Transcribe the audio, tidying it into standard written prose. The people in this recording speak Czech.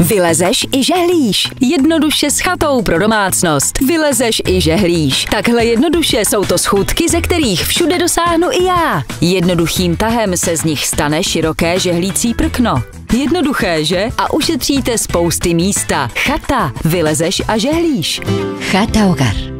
Vylezeš i žehlíš. Jednoduše s chatou pro domácnost. Vylezeš i žehlíš. Takhle jednoduše jsou to schůdky, ze kterých všude dosáhnu i já. Jednoduchým tahem se z nich stane široké žehlící prkno. Jednoduché, že? A ušetříte spousty místa. Chata. Vylezeš a žehlíš. JATA Hogar.